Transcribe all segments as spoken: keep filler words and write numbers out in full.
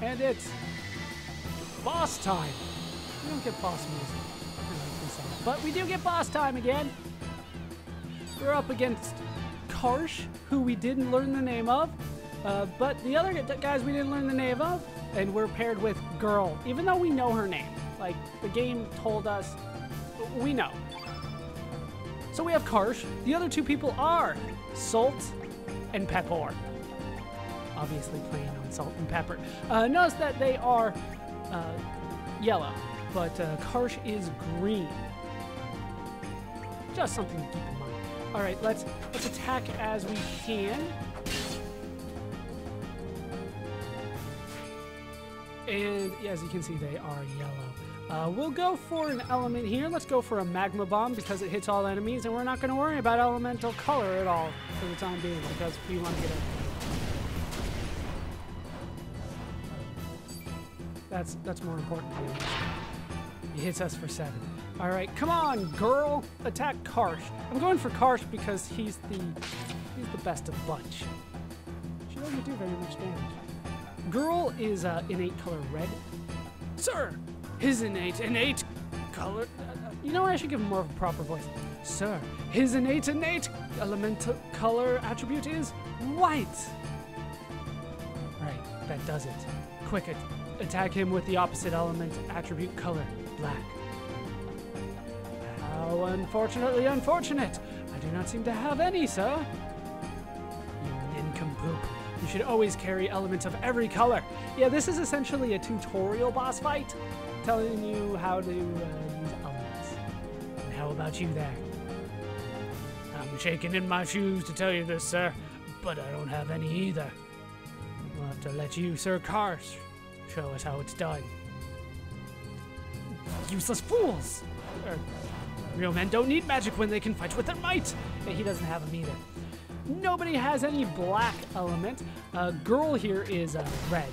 And it's boss time. We don't get boss music, but we do get boss time again. We're up against Karsh, who we didn't learn the name of, uh, but the other guys we didn't learn the name of, and we're paired with Girl, even though we know her name. Like, the game told us, we know. So we have Karsh. The other two people are Salt and Pepor. Obviously playing on Salt and Pepper. Uh, notice that they are uh, yellow, but uh, Karsh is green. Just something to keep in mind. All right, let's let's attack as we can. And yeah, as you can see, they are yellow. Uh, we'll go for an element here. Let's go for a magma bomb because it hits all enemies, and we're not going to worry about elemental color at all for the time being because we want to get it. That's that's more important. He hits us for seven. All right, come on, Girl, attack Karsh. I'm going for Karsh because he's the he's the best of the bunch. She doesn't do very much damage. Girl is uh, innate color red. Sir, his innate innate color. Uh, you know what? I should give him more of a proper voice. Sir, his innate innate elemental color attribute is white. Right, that does it. Quick it. Attack him with the opposite element attribute color, black. How unfortunately unfortunate. I do not seem to have any, sir. You nincompoop. You should always carry elements of every color. Yeah, this is essentially a tutorial boss fight, telling you how to uh, use elements. And how about you there? I'm shaking in my shoes to tell you this, sir, but I don't have any either. We'll have to let you, Sir Karsh, show us how it's done. Useless fools! Er, real men don't need magic when they can fight with their might! And he doesn't have them either. Nobody has any black element. Uh, girl here is uh, red.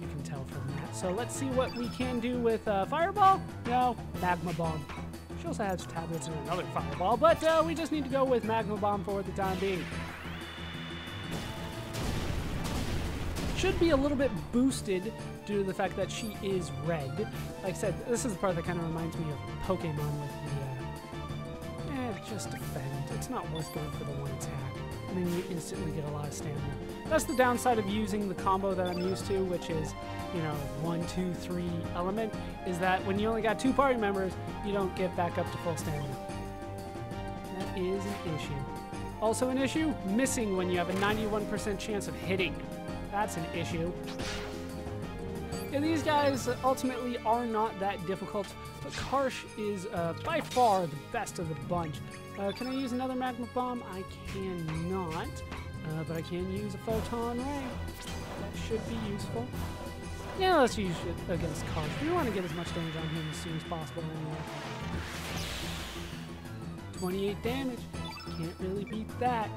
You can tell from that. So let's see what we can do with uh, Fireball? No, Magma Bomb. She also has tablets and another Fireball, but uh, we just need to go with Magma Bomb for the time being. Should be a little bit boosted due to the fact that she is red. Like I said, this is the part that kind of reminds me of Pokemon with the, uh, eh, just defend. It's not worth going for the one attack. I mean, you instantly get a lot of stamina. That's the downside of using the combo that I'm used to, which is, you know, one, two, three element, is that when you only got two party members, you don't get back up to full stamina. That is an issue. Also an issue, missing when you have a ninety-one percent chance of hitting. That's an issue. And these guys ultimately are not that difficult, but Karsh is uh, by far the best of the bunch. Uh, can I use another magma bomb? I cannot, uh, but I can use a photon ray. That should be useful. Yeah, let's use it against Karsh. We want to get as much damage on him as soon as possible anyway. twenty-eight damage. Can't really beat that.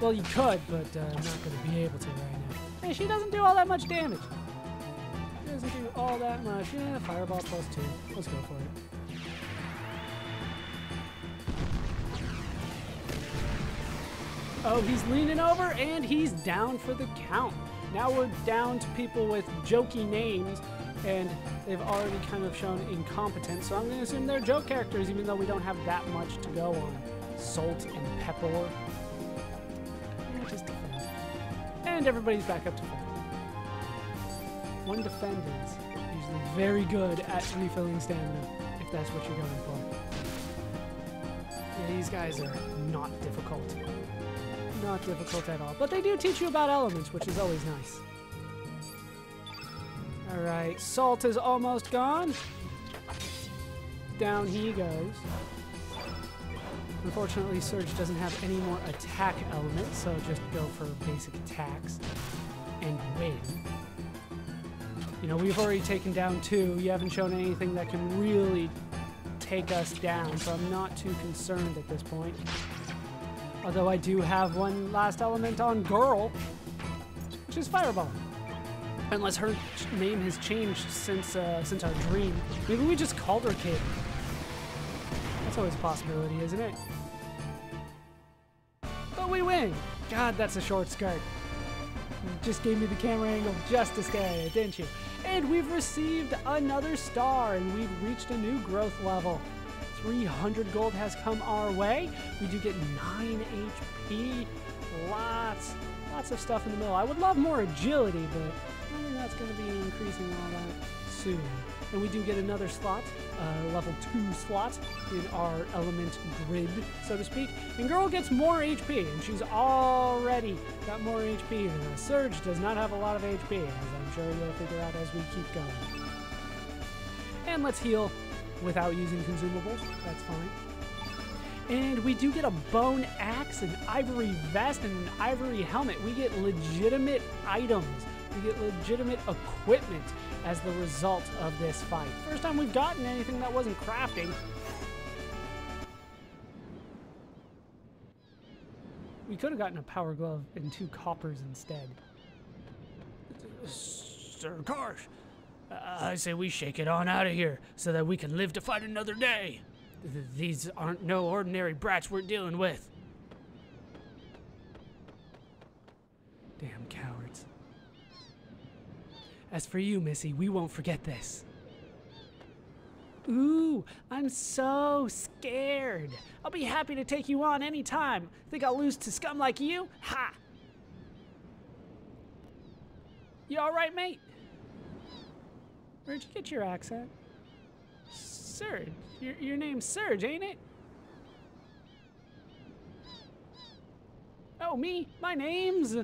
Well, you could, but uh, I'm not going to be able to right now. And she doesn't do all that much damage. She doesn't do all that much. Yeah, fireball plus two. Let's go for it. Oh, he's leaning over and he's down for the count. Now we're down to people with jokey names and they've already kind of shown incompetence. So I'm going to assume they're joke characters even though we don't have that much to go on. Salt and Pepor. Just defend. And everybody's back up to full. One defend is usually very good at refilling stamina, if that's what you're going for. Yeah, these guys are not difficult. Not difficult at all. But they do teach you about elements, which is always nice. Alright, Salt is almost gone. Down he goes. Unfortunately, Serge doesn't have any more attack elements, so just go for basic attacks and win. You know, we've already taken down two. You haven't shown anything that can really take us down, so I'm not too concerned at this point. Although I do have one last element on Girl, which is Fireball. Unless her name has changed since, uh, since our dream. Maybe we just called her Kid. That's always a possibility, isn't it? But we win! God, that's a short skirt. just gave me the camera angle just to stay, didn't you? And we've received another star, and we've reached a new growth level. three hundred gold has come our way. We do get nine H P. Lots, lots of stuff in the middle. I would love more agility, but I think that's going to be increasing all that soon. And we do get another slot, uh, level two slot in our element grid, so to speak. And girl gets more H P, and she's already got more H P. And Serge does not have a lot of H P, as I'm sure you'll figure out as we keep going. And let's heal without using consumables. That's fine. And we do get a bone axe, an ivory vest, and an ivory helmet. We get legitimate items. We get legitimate equipment as the result of this fight. First time we've gotten anything that wasn't crafting. We could have gotten a power glove and two coppers instead. Sir Karsh, I say we shake it on out of here so that we can live to fight another day. These aren't no ordinary brats we're dealing with. Damn cowards. As for you, Missy, we won't forget this. Ooh, I'm so scared. I'll be happy to take you on any time. Think I'll lose to scum like you? Ha! You all right, mate? Where'd you get your accent? Serge. Your, your name's Serge, ain't it? Oh, me? My name's...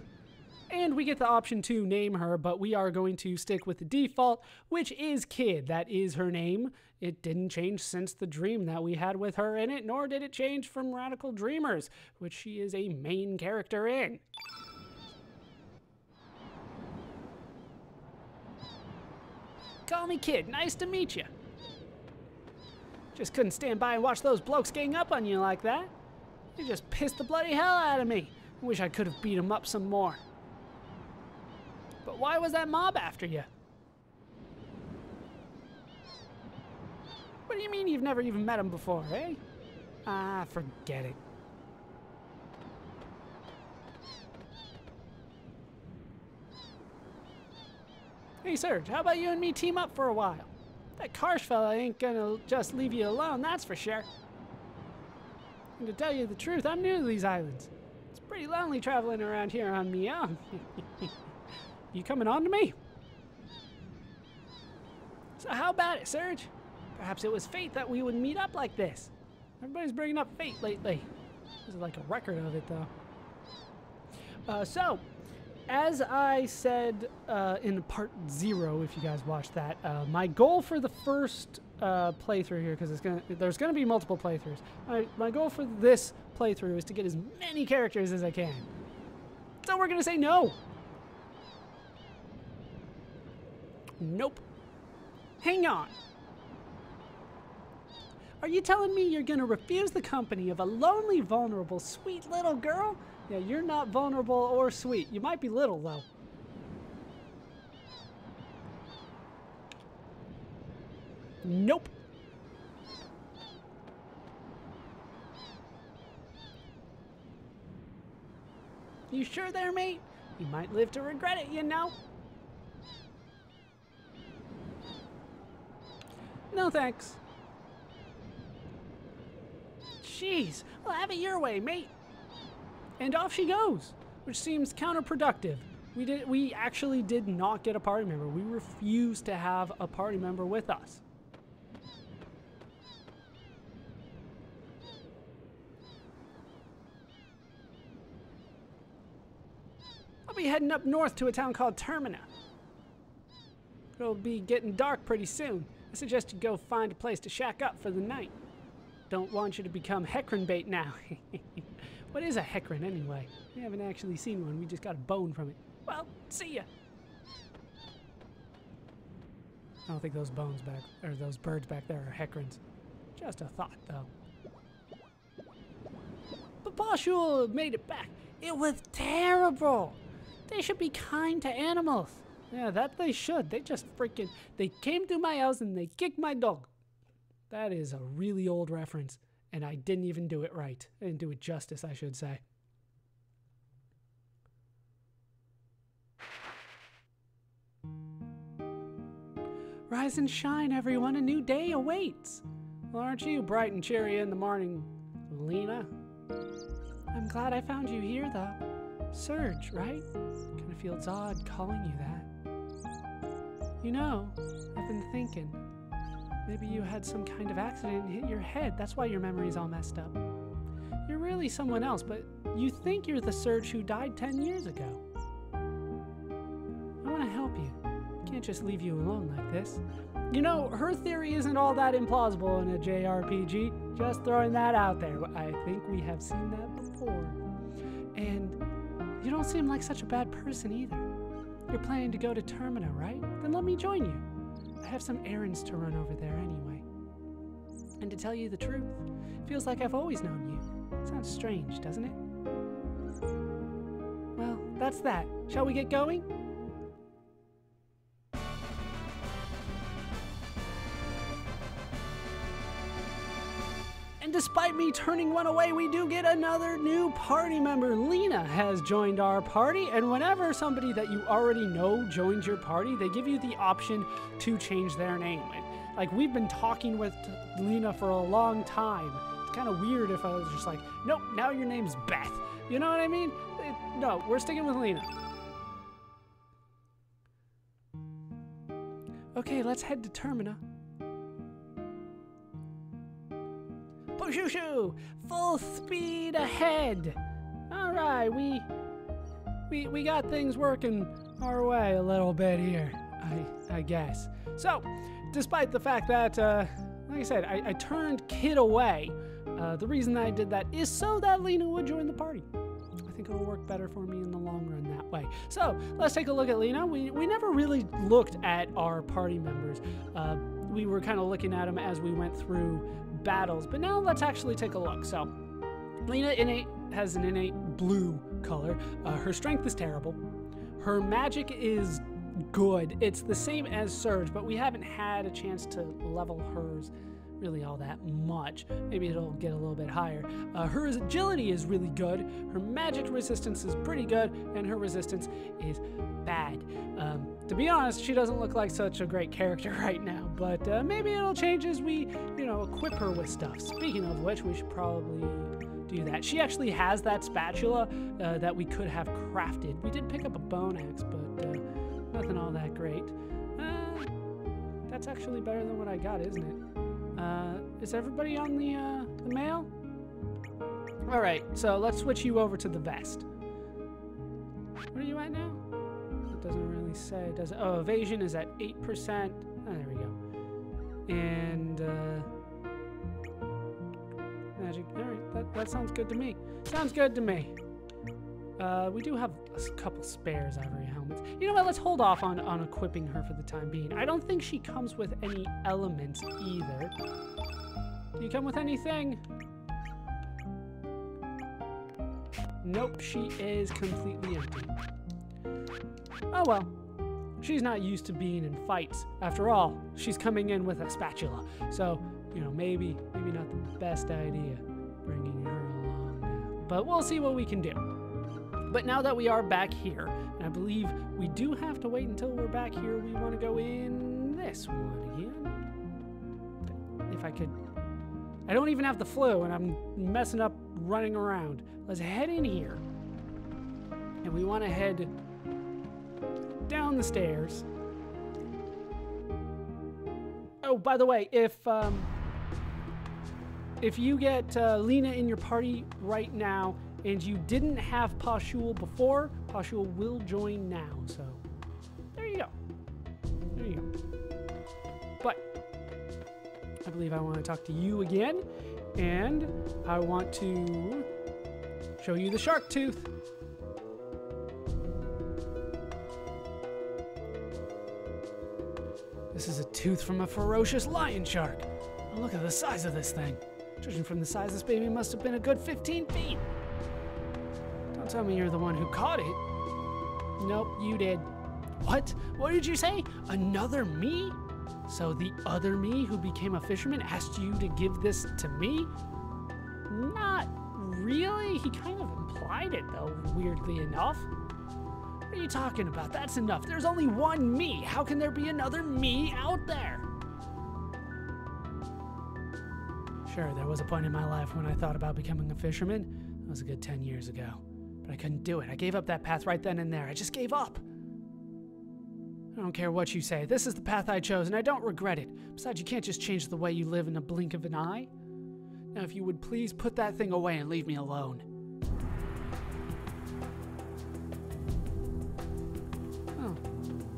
And we get the option to name her, but we are going to stick with the default, which is Kid. That is her name. It didn't change since the dream that we had with her in it, nor did it change from Radical Dreamers, which she is a main character in. Call me Kid. Nice to meet you. Just couldn't stand by and watch those blokes gang up on you like that. You just pissed the bloody hell out of me. I wish I could have beat them up some more. But why was that mob after you? What do you mean you've never even met him before, eh? Ah, forget it. Hey, Serge, how about you and me team up for a while? That Karsh fella ain't gonna just leave you alone, that's for sure. And to tell you the truth, I'm new to these islands. It's pretty lonely traveling around here on me own. You coming on to me? So how about it, Serge? Perhaps it was fate that we would meet up like this. Everybody's bringing up fate lately. This is like a record of it, though. Uh, so, as I said uh, in part zero, if you guys watched that, uh, my goal for the first uh, playthrough here, because it's gonna, there's going to be multiple playthroughs, my, my goal for this playthrough is to get as many characters as I can. So we're going to say no. Nope. Hang on. Are you telling me you're going to refuse the company of a lonely, vulnerable, sweet little girl? Yeah, you're not vulnerable or sweet. You might be little, though. Nope. You sure there, mate? You might live to regret it, you know? No thanks. Jeez, well, have it your way, mate. And off she goes, which seems counterproductive. We did, we actually did not get a party member. We refused to have a party member with us. I'll be heading up north to a town called Termina. It'll be getting dark pretty soon. I suggest you go find a place to shack up for the night. Don't want you to become hecrin bait now. What is a hecrin anyway? We haven't actually seen one. We just got a bone from it. Well, see ya. I don't think those bones back, or those birds back there are hecrins. Just a thought, though. But Poshul made it back. It was terrible. They should be kind to animals. Yeah, that they should. They just freaking... They came to my house and they kicked my dog. That is a really old reference. And I didn't even do it right. I didn't do it justice, I should say. Rise and shine, everyone. A new day awaits. Well, aren't you bright and cheery in the morning, Lena? I'm glad I found you here, though. Serge, right? Kind of feels odd calling you that. You know, I've been thinking. Maybe you had some kind of accident and hit your head. That's why your memory's all messed up. You're really someone else, but you think you're the Serge who died ten years ago. I want to help you. Can't just leave you alone like this. You know, her theory isn't all that implausible in a J R P G. Just throwing that out there. I think we have seen that before. And you don't seem like such a bad person either. You're planning to go to Termina, right? Then let me join you. I have some errands to run over there anyway. And to tell you the truth, it feels like I've always known you. Sounds strange, doesn't it? Well, that's that. Shall we get going? And despite me turning one away, we do get another new party member. Lena has joined our party, and whenever somebody that you already know joins your party, they give you the option to change their name. Like, we've been talking with Lena for a long time. It's kind of weird if I was just like, nope, now your name's Beth. You know what I mean? It, no, we're sticking with Lena. Okay, let's head to Termina. Shoo shoo! Full speed ahead! Alright, we, we we got things working our way a little bit here, I, I guess. So, despite the fact that, uh, like I said, I, I turned Kid away, uh, the reason I did that is so that Lena would join the party. I think it'll work better for me in the long run that way. So, let's take a look at Lena. We, we never really looked at our party members. Uh, we were kind of looking at them as we went through battles, but now let's actually take a look. So Lena innate has an innate blue color. Uh, her strength is terrible. Her magic is good. It's the same as Serge, but we haven't had a chance to level hers really all that much. Maybe it'll get a little bit higher. Uh, her agility is really good. Her magic resistance is pretty good, and her resistance is bad. Um, to be honest, she doesn't look like such a great character right now, but uh, maybe it'll change as we, you know, equip her with stuff. Speaking of which, we should probably do that. She actually has that spatula uh, that we could have crafted. We did pick up a bone axe, but uh, nothing all that great. Uh, that's actually better than what I got, isn't it? Uh, is everybody on the, uh, the mail? All right, so let's switch you over to the vest. What are you at now? It doesn't really say, does it? Oh, evasion is at eight percent. Oh, there we go. And, uh, magic, all right, that, that sounds good to me. Sounds good to me. Uh, we do have a couple spares ivory helmets. You know what? Let's hold off on, on equipping her for the time being. I don't think she comes with any elements either. Do you come with anything? Nope, she is completely empty. Oh well. She's not used to being in fights. After all, she's coming in with a spatula. So, you know, maybe, maybe not the best idea bringing her along. But we'll see what we can do. But now that we are back here, and I believe we do have to wait until we're back here, we want to go in this one again. If I could... I don't even have the flu, and I'm messing up running around. Let's head in here. And we want to head down the stairs. Oh, by the way, if... Um, if you get uh, Lena in your party right now, and you didn't have Poshul before, Poshul will join now, so there you go. There you go. But I believe I want to talk to you again, and I want to show you the shark tooth. This is a tooth from a ferocious lion shark. Oh, look at the size of this thing. Judging from the size, this baby must have been a good fifteen feet. Tell me you're the one who caught it. Nope, you did. What? What did you say? Another me? So the other me who became a fisherman asked you to give this to me? Not really. He kind of implied it, though, weirdly enough. What are you talking about? That's enough. There's only one me. How can there be another me out there? Sure, there was a point in my life when I thought about becoming a fisherman. That was a good ten years ago. But I couldn't do it. I gave up that path right then and there. I just gave up. I don't care what you say. This is the path I chose, and I don't regret it. Besides, you can't just change the way you live in a blink of an eye. Now, if you would please put that thing away and leave me alone. Oh,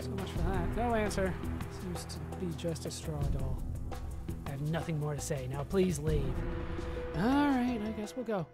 so much for that. No answer. Seems to be just a straw doll. I have nothing more to say. Now, please leave. All right, I guess we'll go.